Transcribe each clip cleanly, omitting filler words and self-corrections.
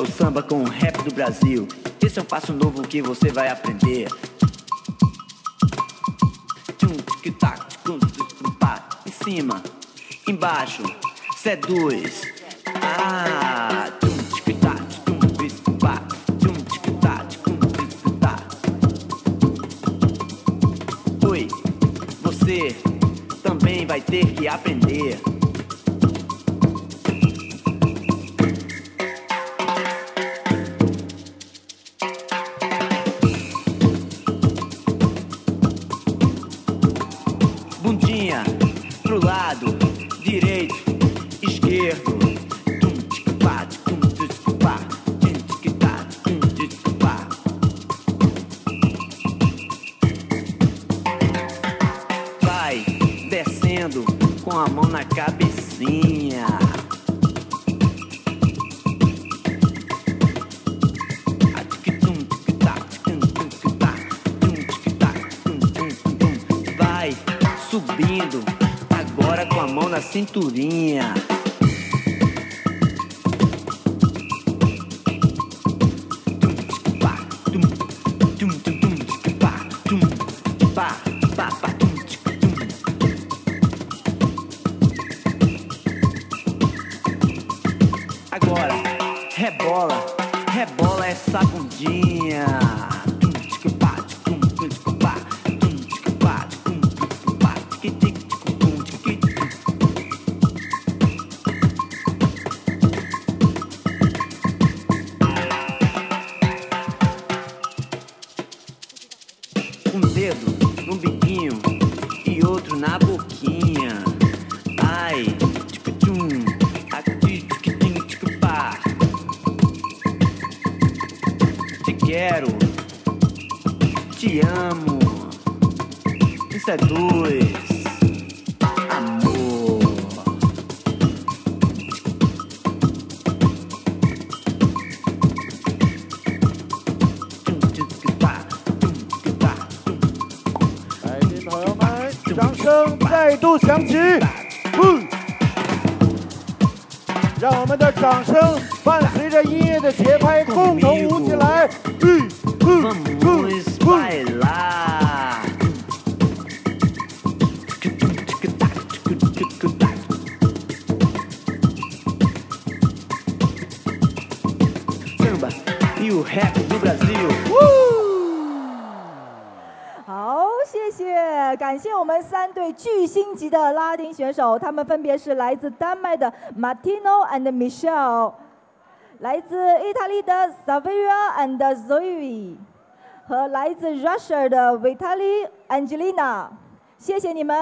o samba com o rap do Brasil. Esse é um passo novo que você vai aprender. Tchum, tic tac, ticum, ticum, pá. Em cima, embaixo, seduz. Ah, tum, tic tac, ticum, ticum, pá. Tchum, tic tac, ticum, ticum, pá. Oi, você também vai ter que aprender. Bundinha pro lado direito, esquerdo. Tum tic-pá, tum tic-pá, tum tic-pá, tum tic-pá. Vai descendo com a mão na cabecinha. Subindo, agora com a mão na cinturinha. Agora, rebola, rebola essa bundinha. Um dedo no biquinho e outro na boquinha. Ai, tic-tum, aqui, tic-tim, tic-pá. Te quero, te amo, isso é dois. Vamos bailar. Samba e o rap do Brasil. 谢谢，感谢我们三对巨星级的拉丁选手，他们分别是来自丹麦的 Martino and Michelle， 来自意大利的 Savia and Zoe， 和来自 Russia 的 Vitali Angelina。谢谢你们。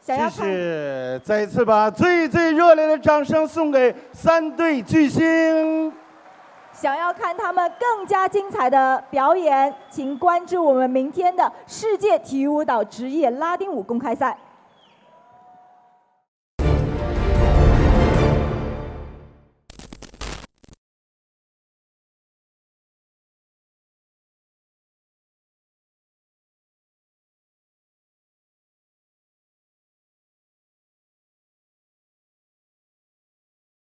想要看谢谢，再一次把最热烈的掌声送给三对巨星。 想要看他们更加精彩的表演，请关注我们明天的世界体育舞蹈职业拉丁舞公开赛。